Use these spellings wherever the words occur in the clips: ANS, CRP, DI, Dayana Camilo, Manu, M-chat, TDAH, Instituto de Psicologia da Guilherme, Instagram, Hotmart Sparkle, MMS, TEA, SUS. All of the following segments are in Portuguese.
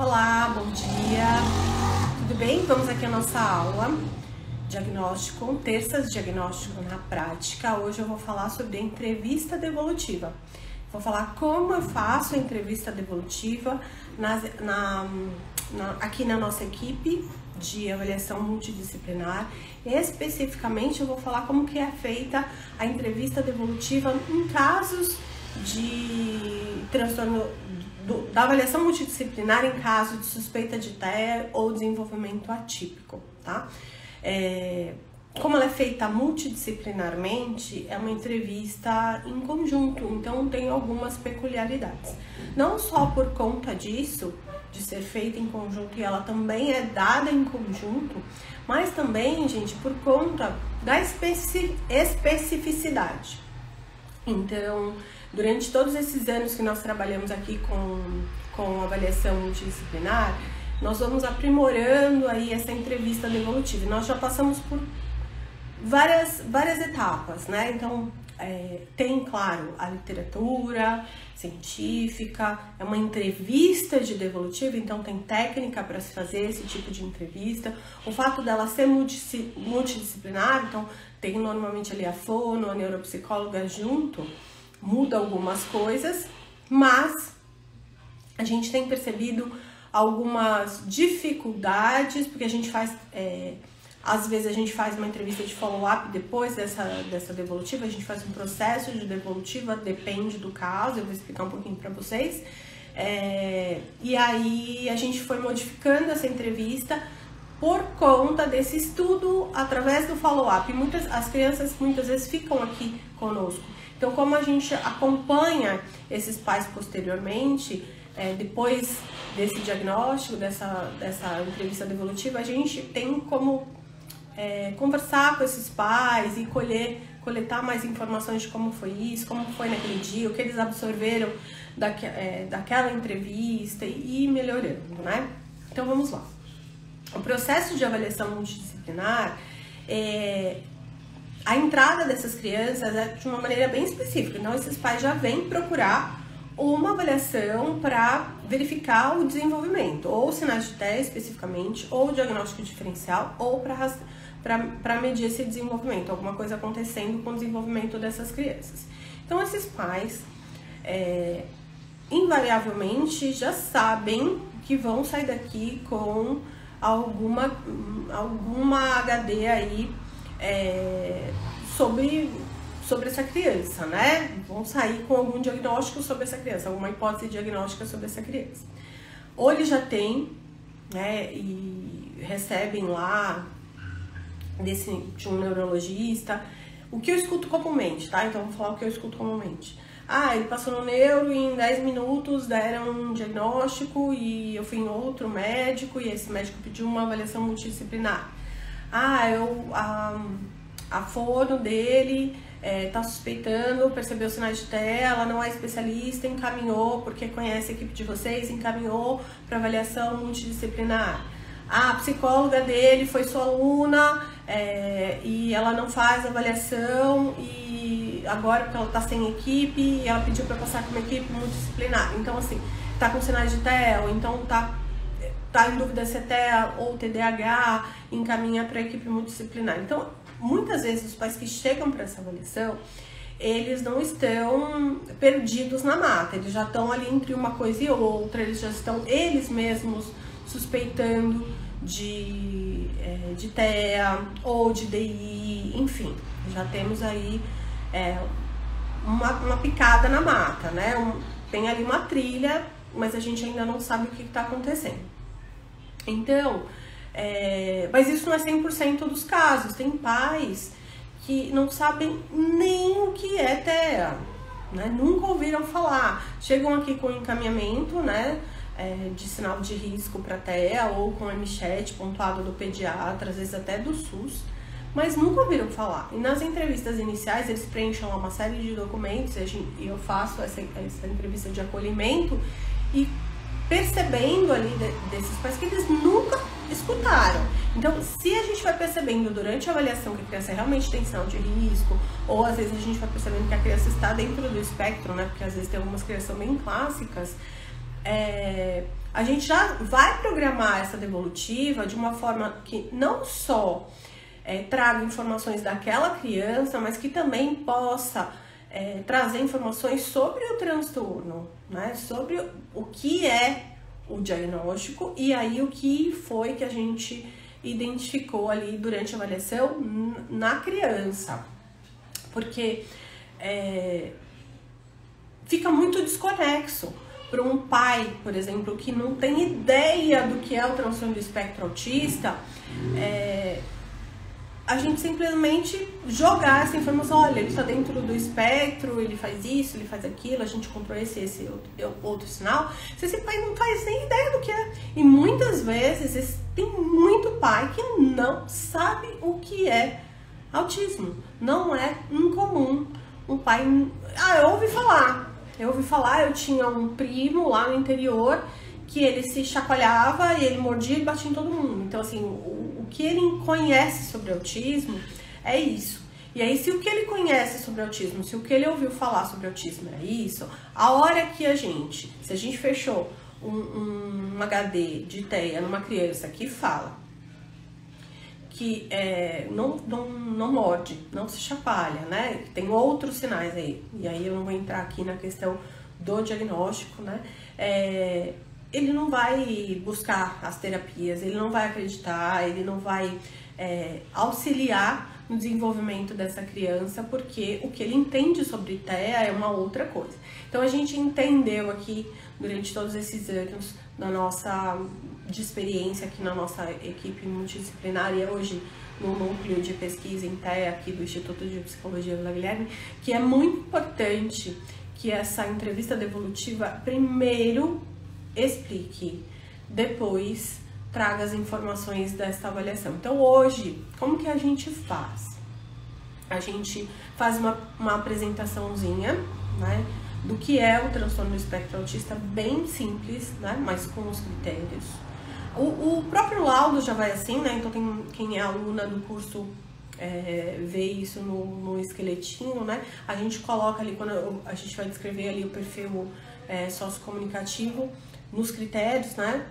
Olá, bom dia, tudo bem? Vamos aqui a nossa aula diagnóstico, terças diagnóstico na prática. Hoje eu vou falar sobre a entrevista devolutiva. Vou falar como eu faço a entrevista devolutiva aqui na nossa equipe de avaliação multidisciplinar. Especificamente eu vou falar como que é feita a entrevista devolutiva em casos de transtorno da avaliação multidisciplinar, em caso de suspeita de TEA ou desenvolvimento atípico, tá? Como ela é feita multidisciplinarmente, é uma entrevista em conjunto, então tem algumas peculiaridades. Não só por conta disso, de ser feita em conjunto, e ela também é dada em conjunto, mas também, gente, por conta da especificidade. Então, durante todos esses anos que nós trabalhamos aqui com avaliação multidisciplinar, nós vamos aprimorando aí essa entrevista devolutiva. Nós já passamos por várias etapas, né? Então, tem, claro, a literatura científica, é uma entrevista de devolutiva, então tem técnica para se fazer esse tipo de entrevista. O fato dela ser multidisciplinar, então tem normalmente ali a fono, a neuropsicóloga junto, muda algumas coisas, mas a gente tem percebido algumas dificuldades, porque a gente faz... às vezes a gente faz uma entrevista de follow-up depois dessa devolutiva, a gente faz um processo de devolutiva, depende do caso, eu vou explicar um pouquinho para vocês. E aí a gente foi modificando essa entrevista por conta desse estudo através do follow-up. As crianças muitas vezes ficam aqui conosco. Então, como a gente acompanha esses pais posteriormente, depois desse diagnóstico, dessa entrevista devolutiva, a gente tem como... conversar com esses pais e coletar mais informações de como foi isso, como foi naquele dia, o que eles absorveram daquela entrevista e ir melhorando, né? Então vamos lá. O processo de avaliação multidisciplinar, a entrada dessas crianças é de uma maneira bem específica, então esses pais já vêm procurar uma avaliação para verificar o desenvolvimento, ou sinais de TEA especificamente, ou diagnóstico diferencial, ou para medir esse desenvolvimento, alguma coisa acontecendo com o desenvolvimento dessas crianças. Então, esses pais, invariavelmente, já sabem que vão sair daqui com alguma HD aí sobre essa criança, né? Vão sair com algum diagnóstico sobre essa criança, alguma hipótese diagnóstica sobre essa criança. Ou ele já tem, né, e recebem lá de um neurologista. O que eu escuto comumente, tá? Então, vou falar o que eu escuto comumente. Ah, ele passou no neuro e em 10 minutos deram um diagnóstico e eu fui em outro médico e esse médico pediu uma avaliação multidisciplinar. Ah, a fono dele tá suspeitando, percebeu sinais de TEA, ela não é especialista, encaminhou, porque conhece a equipe de vocês, encaminhou para avaliação multidisciplinar. A psicóloga dele foi sua aluna e ela não faz avaliação e agora porque ela tá sem equipe e ela pediu para passar com uma equipe multidisciplinar. Então, assim, tá com sinais de TEA, ou então tá em dúvida se é TEA ou TDAH, encaminha para a equipe multidisciplinar. Então, muitas vezes os pais que chegam para essa avaliação, eles não estão perdidos na mata, eles já estão ali entre uma coisa e outra, eles já estão eles mesmos suspeitando de TEA ou de DI, enfim, já temos aí uma picada na mata, né? Tem ali uma trilha, mas a gente ainda não sabe o que está acontecendo. Então... mas isso não é 100% dos casos, tem pais que não sabem nem o que é TEA, né? Nunca ouviram falar, chegam aqui com encaminhamento, né, de sinal de risco para TEA ou com M-chat pontuado do pediatra, às vezes até do SUS, mas nunca ouviram falar. E nas entrevistas iniciais eles preenchem uma série de documentos e eu faço essa entrevista de acolhimento e percebendo ali desses pais que eles nunca escutaram. Então, se a gente vai percebendo durante a avaliação que a criança realmente tem sinal de risco, ou às vezes a gente vai percebendo que a criança está dentro do espectro, né? Porque às vezes tem algumas crianças bem clássicas, a gente já vai programar essa devolutiva de uma forma que não só traga informações daquela criança, mas que também possa trazer informações sobre o transtorno, né? Sobre o que é o diagnóstico e aí o que foi que a gente identificou ali durante a avaliação na criança, porque fica muito desconexo para um pai, por exemplo, que não tem ideia do que é o transtorno do espectro autista, a gente simplesmente jogar essa informação, olha, ele está dentro do espectro, ele faz isso, ele faz aquilo, a gente comprou esse outro sinal. Se esse pai não faz nem ideia do que é. E muitas vezes tem muito pai que não sabe o que é autismo. Não é incomum um pai... Ah, eu ouvi falar, eu tinha um primo lá no interior que ele se chacoalhava e ele mordia e batia em todo mundo. Então, assim, o que ele conhece sobre autismo é isso. E aí, se o que ele conhece sobre autismo, se o que ele ouviu falar sobre autismo é isso, a hora que se a gente fechou um HD de TEA numa criança que fala que não morde, não se chacoalha, né? Tem outros sinais aí. E aí eu não vou entrar aqui na questão do diagnóstico, né? Ele não vai buscar as terapias, ele não vai acreditar, ele não vai auxiliar no desenvolvimento dessa criança, porque o que ele entende sobre TEA é uma outra coisa. Então, a gente entendeu aqui, durante todos esses anos de experiência aqui na nossa equipe multidisciplinar e hoje no núcleo de pesquisa em TEA aqui do Instituto de Psicologia da Guilherme, que é muito importante que essa entrevista devolutiva primeiro explique, depois traga as informações desta avaliação. Então hoje, como que a gente faz? A gente faz uma apresentaçãozinha, né, do que é o transtorno do espectro autista, bem simples, né, mas com os critérios. O próprio laudo já vai assim, né, então quem é aluna do curso vê isso no esqueletinho, né, a gente coloca ali, quando a gente vai descrever ali o perfil sociocomunicativo, nos critérios, né?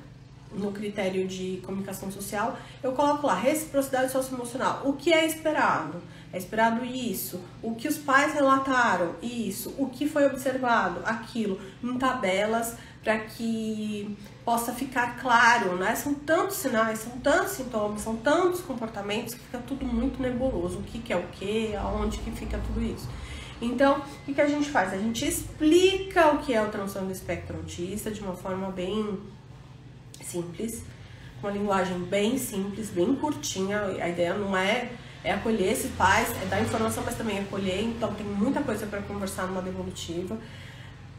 No critério de comunicação social, eu coloco lá, reciprocidade socioemocional. O que é esperado? É esperado isso. O que os pais relataram? Isso. O que foi observado? Aquilo. Em tabelas, para que possa ficar claro, né? São tantos sinais, são tantos sintomas, são tantos comportamentos que fica tudo muito nebuloso. O que é o que? Aonde que fica tudo isso? Então, o que a gente faz? A gente explica o que é o transtorno do espectro autista de uma forma bem simples, uma linguagem bem simples, bem curtinha. A ideia não é acolher esses pais, é dar informação, mas também acolher. Então, tem muita coisa para conversar numa devolutiva,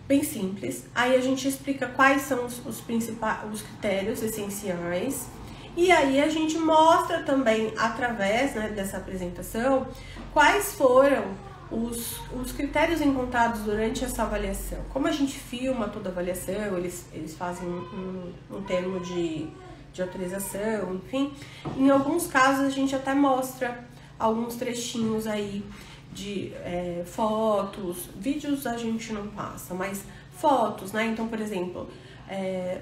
bem simples. Aí a gente explica quais são os critérios essenciais. E aí a gente mostra também, através, né, dessa apresentação, quais foram os critérios encontrados durante essa avaliação. Como a gente filma toda a avaliação, eles fazem um termo de autorização, enfim. Em alguns casos, a gente até mostra alguns trechinhos aí de fotos, vídeos a gente não passa, mas fotos, né? Então, por exemplo,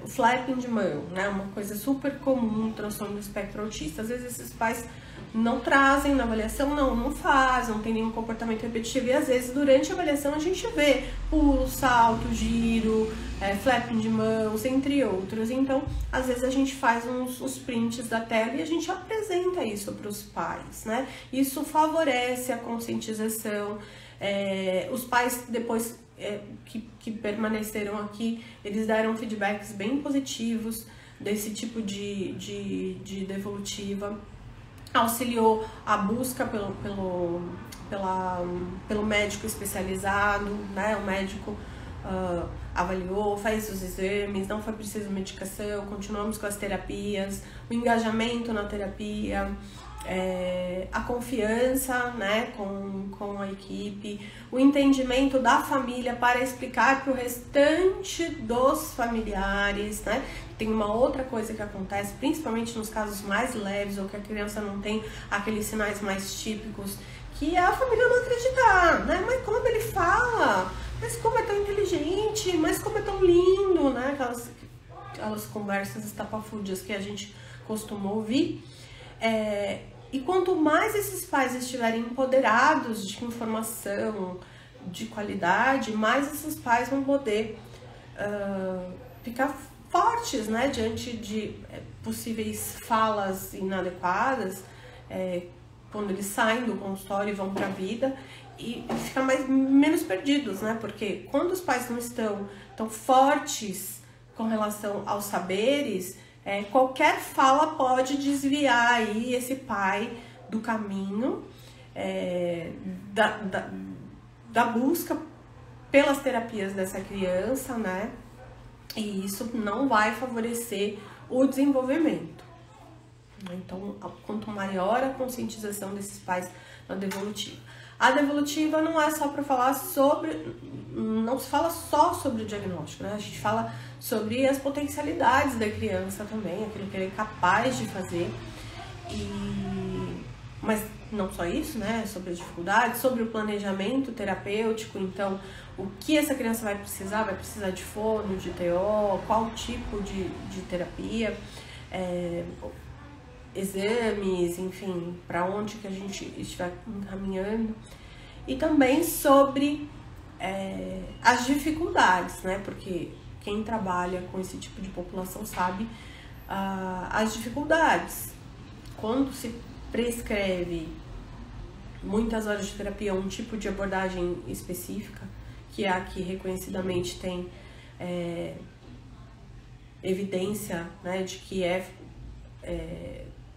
o flapping de mão, né? Uma coisa super comum, transtorno do espectro autista. Às vezes, esses pais não trazem na avaliação, não fazem, não tem nenhum comportamento repetitivo. E às vezes, durante a avaliação, a gente vê pulo, salto, giro, flapping de mãos, entre outros. Então, às vezes a gente faz uns prints da tela e a gente apresenta isso para os pais, né? Isso favorece a conscientização. Os pais, depois que permaneceram aqui, eles deram feedbacks bem positivos desse tipo de devolutiva. Auxiliou a busca pelo médico especializado, né? O médico avaliou, fez os exames, não foi preciso medicação, continuamos com as terapias, o engajamento na terapia, a confiança, né, com a equipe, o entendimento da família para explicar para o restante dos familiares, né? Tem uma outra coisa que acontece, principalmente nos casos mais leves, ou que a criança não tem aqueles sinais mais típicos, que a família não acreditar, né? Mas como ele fala? Mas como é tão inteligente? Mas como é tão lindo, né? aquelas conversas estapafúrdias que a gente costuma ouvir. E quanto mais esses pais estiverem empoderados de informação, de qualidade, mais esses pais vão poder ficar fortes, né, diante de possíveis falas inadequadas, quando eles saem do consultório e vão para a vida, e ficar menos perdidos, né, porque quando os pais não estão tão fortes com relação aos saberes, qualquer fala pode desviar aí esse pai do caminho da busca pelas terapias dessa criança, né? E isso não vai favorecer o desenvolvimento. Então, quanto maior a conscientização desses pais na devolutiva. A devolutiva não é só para falar sobre... Não se fala só sobre o diagnóstico, né? A gente fala sobre as potencialidades da criança também, aquilo que ele é capaz de fazer. Mas não só isso, né? Sobre as dificuldades, sobre o planejamento terapêutico. Então, o que essa criança vai precisar? Vai precisar de fono, de TO, qual tipo de terapia, exames, enfim, para onde que a gente estiver encaminhando. E também sobre as dificuldades, né? Porque quem trabalha com esse tipo de população sabe as dificuldades. Quando se prescreve muitas horas de terapia, um tipo de abordagem específica, que é a que reconhecidamente tem evidência, né, de que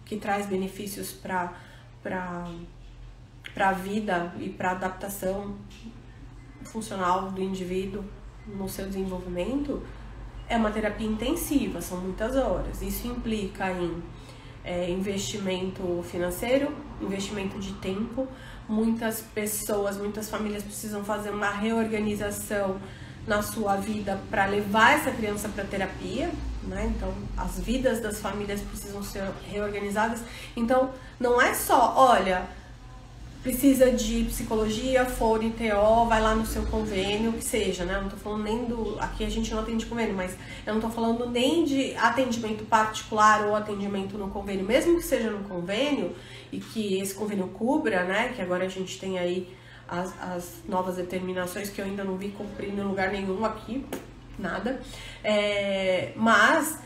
que traz benefícios para a vida e para a adaptação funcional do indivíduo no seu desenvolvimento, é uma terapia intensiva, são muitas horas. Isso implica em investimento financeiro, investimento de tempo. Muitas pessoas, muitas famílias precisam fazer uma reorganização na sua vida para levar essa criança para terapia, né? Então, as vidas das famílias precisam ser reorganizadas. Então, não é só, olha, precisa de psicologia, fone, TO, vai lá no seu convênio, que seja, né? Eu não tô falando nem do... Aqui a gente não atende convênio, mas eu não tô falando nem de atendimento particular ou atendimento no convênio, mesmo que seja no convênio e que esse convênio cubra, né? Que agora a gente tem aí as novas determinações que eu ainda não vi cumprindo em lugar nenhum aqui, nada. Mas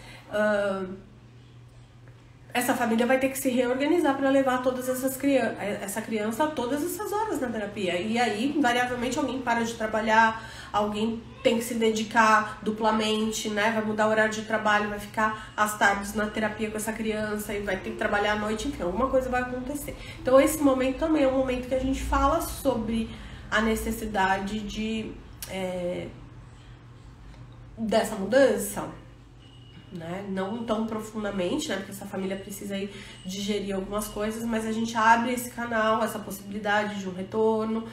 essa família vai ter que se reorganizar para levar todas essas essa criança todas essas horas na terapia. E aí, invariavelmente, alguém para de trabalhar, alguém tem que se dedicar duplamente, né? Vai mudar o horário de trabalho, vai ficar às tardes na terapia com essa criança e vai ter que trabalhar à noite, enfim, alguma coisa vai acontecer. Então, esse momento também é um momento que a gente fala sobre a necessidade dessa mudança, né? Não tão profundamente, né? Porque essa família precisa aí digerir algumas coisas, mas a gente abre esse canal, essa possibilidade de um retorno,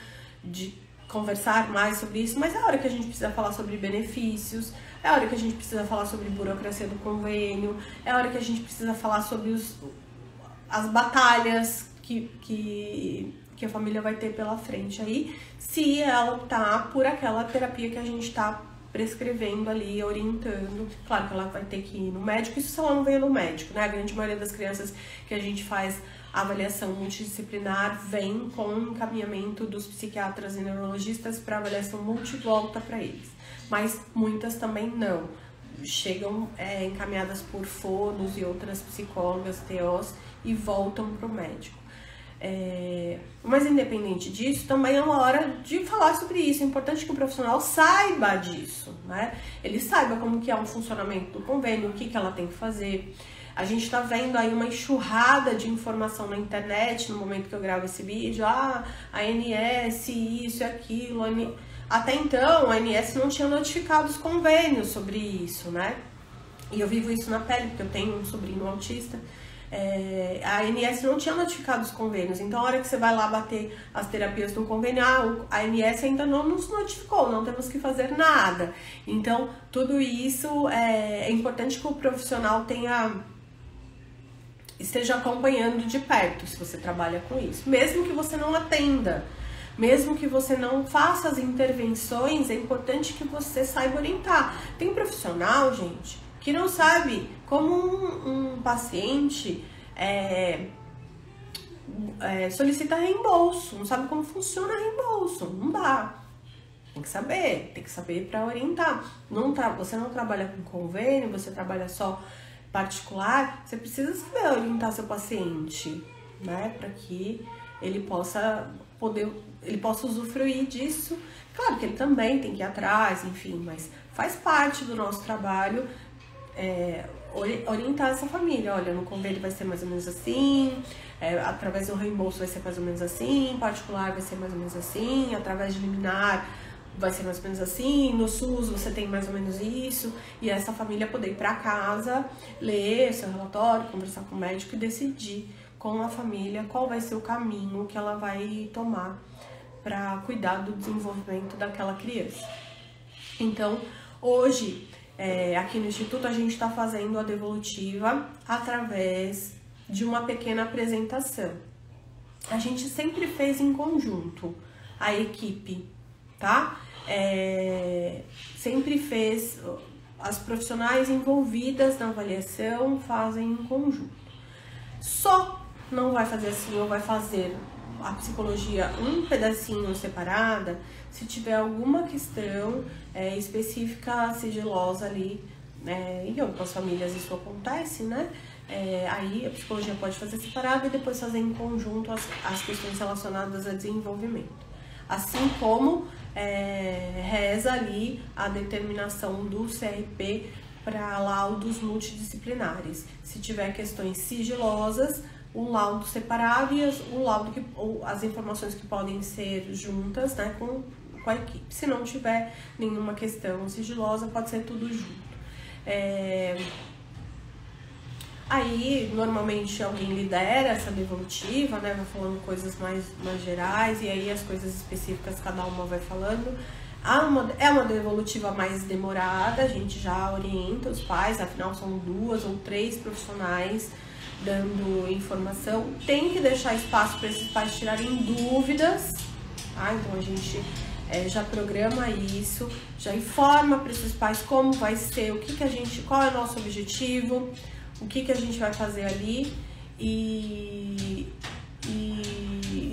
de conversar mais sobre isso, mas é a hora que a gente precisa falar sobre benefícios, é a hora que a gente precisa falar sobre burocracia do convênio, é a hora que a gente precisa falar sobre as batalhas que a família vai ter pela frente aí, se ela optar por aquela terapia que a gente está prescrevendo ali, orientando. Claro que ela vai ter que ir no médico, isso se ela não veio no médico, né? A grande maioria das crianças que a gente faz avaliação multidisciplinar vem com encaminhamento dos psiquiatras e neurologistas para avaliação multivolta para eles. Mas muitas também não. Chegam encaminhadas por fonos e outras psicólogas, TOs, e voltam para o médico. Mas independente disso, também é uma hora de falar sobre isso. É importante que o profissional saiba disso, né? Ele saiba como que é o funcionamento do convênio, o que que ela tem que fazer. A gente tá vendo aí uma enxurrada de informação na internet no momento que eu gravo esse vídeo. ANS, isso e aquilo. Até então, a ANS não tinha notificado os convênios sobre isso, né? E eu vivo isso na pele, porque eu tenho um sobrinho autista. A ANS não tinha notificado os convênios. Então, a hora que você vai lá bater as terapias do convênio, a ANS ainda não nos notificou, não temos que fazer nada. Então, tudo isso é importante que o profissional esteja acompanhando de perto, se você trabalha com isso, mesmo que você não atenda. Mesmo que você não faça as intervenções, é importante que você saiba orientar. Tem profissional, gente, que não sabe como um paciente solicita reembolso, não sabe como funciona reembolso, não dá. Tem que saber para orientar. Você não trabalha com convênio, você trabalha só particular, você precisa saber orientar seu paciente, né? Para que ele possa usufruir disso. Claro que ele também tem que ir atrás, enfim, mas faz parte do nosso trabalho orientar essa família. Olha, no convênio vai ser mais ou menos assim, através do reembolso vai ser mais ou menos assim, particular vai ser mais ou menos assim, através de liminar vai ser mais ou menos assim, no SUS você tem mais ou menos isso, e essa família poder ir para casa, ler seu relatório, conversar com o médico e decidir com a família qual vai ser o caminho que ela vai tomar para cuidar do desenvolvimento daquela criança. Então, hoje, aqui no Instituto, a gente está fazendo a devolutiva através de uma pequena apresentação. A gente sempre fez em conjunto, a equipe, tá? Sempre fez, as profissionais envolvidas na avaliação fazem em conjunto. Só não vai fazer assim, ou vai fazer a psicologia um pedacinho separada, se tiver alguma questão específica, sigilosa ali, em algumas famílias isso acontece, né? Aí a psicologia pode fazer separada e depois fazer em conjunto as questões relacionadas a desenvolvimento. Assim como reza ali a determinação do CRP para laudos multidisciplinares. Se tiver questões sigilosas, o laudo separado e as informações que podem ser juntas, né, com a equipe. Se não tiver nenhuma questão sigilosa, pode ser tudo junto. Aí, normalmente, alguém lidera essa devolutiva, né, vai falando coisas mais gerais, e aí as coisas específicas cada uma vai falando. É uma devolutiva mais demorada, a gente já orienta os pais, afinal são 2 ou 3 profissionais dando informação. Tem que deixar espaço para esses pais tirarem dúvidas, tá? Então a gente já programa isso, já informa para esses pais como vai ser, qual é o nosso objetivo, o que que a gente vai fazer ali, e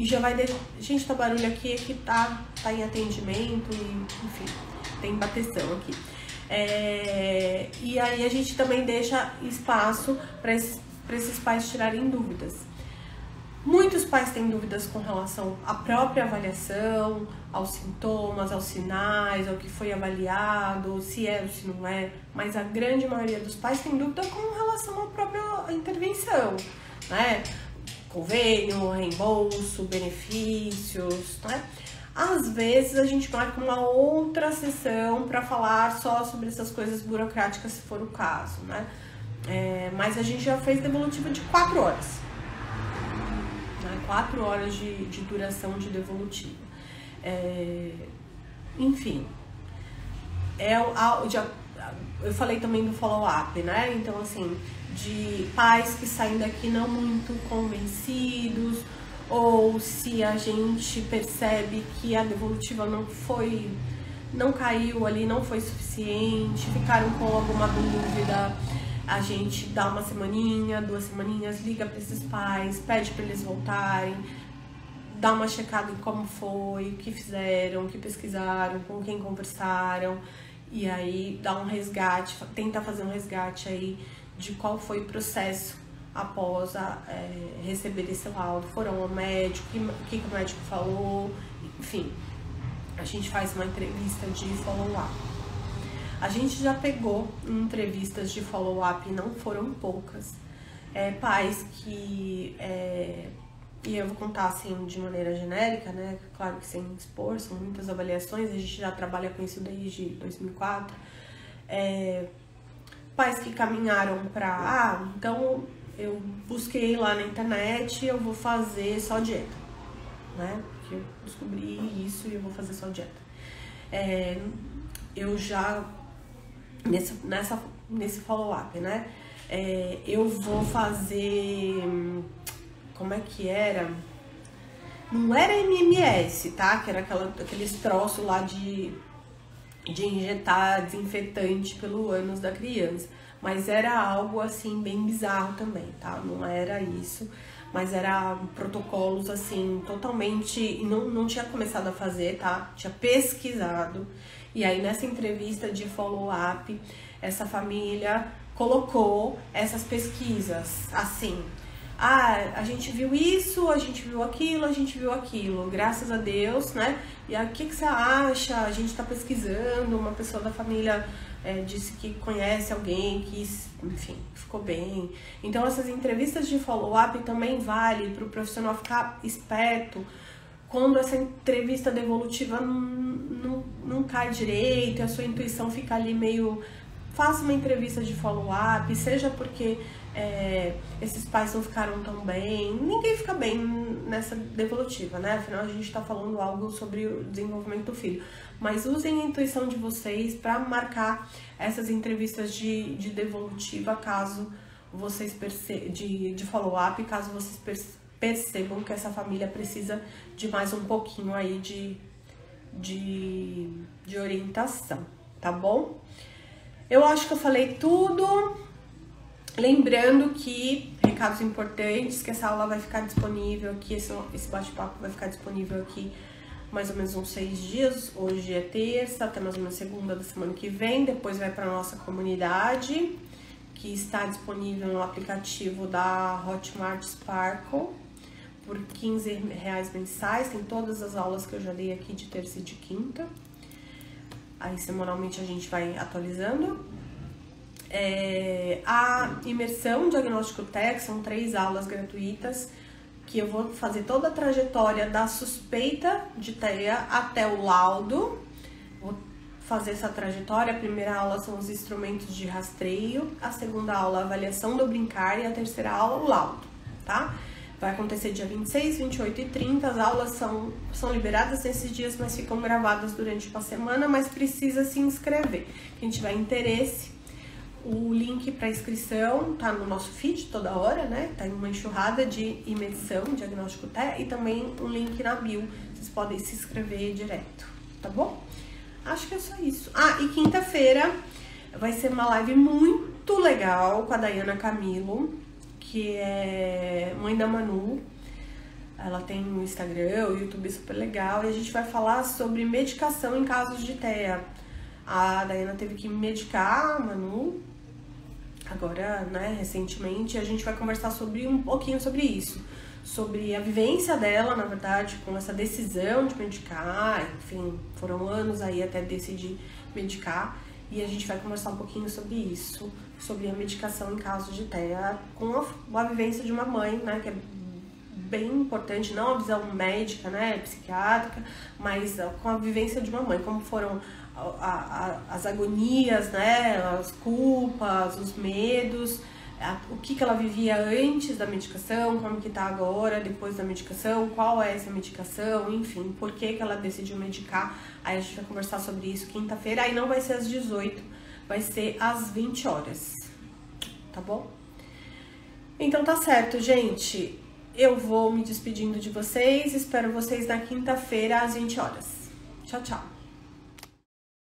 já vai... Gente, tá barulho aqui, tá em atendimento, e, enfim, tem bateção aqui. E aí a gente também deixa espaço para esses pais tirarem dúvidas. Muitos pais têm dúvidas com relação à própria avaliação, aos sintomas, aos sinais, ao que foi avaliado, se é ou se não é, mas a grande maioria dos pais tem dúvida com relação à própria intervenção, né? Convênio, reembolso, benefícios, né? Às vezes a gente marca uma outra sessão para falar só sobre essas coisas burocráticas, se for o caso, né? Mas a gente já fez devolutiva de 4 horas. 4 horas de duração de devolutiva. Enfim, eu falei também do follow-up, né? Então, assim, de pais que saem daqui não muito convencidos, ou se a gente percebe que a devolutiva não caiu ali, não foi suficiente, ficaram com alguma dúvida, a gente dá uma semaninha, 2 semaninhas, liga para esses pais, pede para eles voltarem, dá uma checada em como foi, o que fizeram, o que pesquisaram, com quem conversaram, e aí dá um resgate, tenta fazer um resgate aí de qual foi o processo após receber esse laudo, foram ao médico, o que o médico falou, enfim. A gente faz uma entrevista de follow-up. A gente já pegou entrevistas de follow-up, não foram poucas, pais que, e eu vou contar assim de maneira genérica, né, claro que sem expor, são muitas avaliações, a gente já trabalha com isso desde 2004, pais que caminharam para, então eu busquei lá na internet, eu vou fazer só dieta, né, porque eu descobri isso e eu vou fazer só dieta. Eu já... Nesse follow-up, né? Eu vou fazer... Como é que era? Não era MMS, tá? Que era aqueles troços lá de injetar desinfetante pelo ânus da criança. Mas era algo, assim, bem bizarro também, tá? Não era isso, mas era protocolos, assim, totalmente... Não tinha começado a fazer, tá? Tinha pesquisado. E aí, nessa entrevista de follow-up, essa família colocou essas pesquisas, assim... Ah, a gente viu isso, a gente viu aquilo, graças a Deus, né? E aí, o que você acha? A gente tá pesquisando, uma pessoa da família... disse que conhece alguém que, enfim, ficou bem. Então, essas entrevistas de follow-up também vale para o profissional ficar esperto quando essa entrevista devolutiva não cai direito, a sua intuição fica ali meio... Faça uma entrevista de follow-up, seja porque esses pais não ficaram tão bem. Ninguém fica bem nessa devolutiva, né? Afinal, a gente está falando algo sobre o desenvolvimento do filho. Mas usem a intuição de vocês para marcar essas entrevistas de devolutiva, caso vocês de follow-up, caso vocês percebam que essa família precisa de mais um pouquinho aí de orientação, tá bom? Eu acho que eu falei tudo, lembrando que, recados importantes, que essa aula vai ficar disponível aqui, esse bate-papo vai ficar disponível aqui mais ou menos uns 6 dias, hoje é terça, até mais ou menos segunda da semana que vem, depois vai para a nossa comunidade, que está disponível no aplicativo da Hotmart Sparkle, por R$15 mensais, tem todas as aulas que eu já dei aqui de terça e de quinta. Aí, semanalmente, a gente vai atualizando. A imersão Diagnóstico TEC, são 3 aulas gratuitas, que eu vou fazer toda a trajetória da suspeita de TEA até o laudo. Vou fazer essa trajetória. A primeira aula são os instrumentos de rastreio, a segunda aula, a avaliação do brincar, e a terceira aula, o laudo, tá? Vai acontecer dia 26, 28 e 30, as aulas são liberadas nesses dias, mas ficam gravadas durante uma semana, mas precisa se inscrever. Quem tiver interesse, o link para inscrição tá no nosso feed toda hora, né? Tá em uma enxurrada de imersão, Diagnóstico TEA, e também um link na bio, vocês podem se inscrever direto, tá bom? Acho que é só isso. Ah, e quinta-feira vai ser uma live muito legal com a Dayana Camilo, que é mãe da Manu, ela tem um Instagram, o YouTube super legal, e a gente vai falar sobre medicação em casos de TEA. A Dayana teve que medicar a Manu, agora, né, recentemente, e a gente vai conversar sobre um pouquinho sobre isso, sobre a vivência dela, na verdade, com essa decisão de medicar, enfim, foram anos aí até decidir medicar, e a gente vai conversar um pouquinho sobre isso, sobre a medicação em caso de TEA, com a vivência de uma mãe, né, que é bem importante, não a visão médica, né, psiquiátrica, mas com a vivência de uma mãe, como foram as agonias, né, as culpas, os medos, o que ela vivia antes da medicação, como que tá agora, depois da medicação, qual é essa medicação, enfim, por que ela decidiu medicar. Aí a gente vai conversar sobre isso quinta-feira, aí não vai ser às 18, vai ser às 20 horas, tá bom? Então tá certo, gente, eu vou me despedindo de vocês, espero vocês na quinta-feira às 20 horas. Tchau, tchau!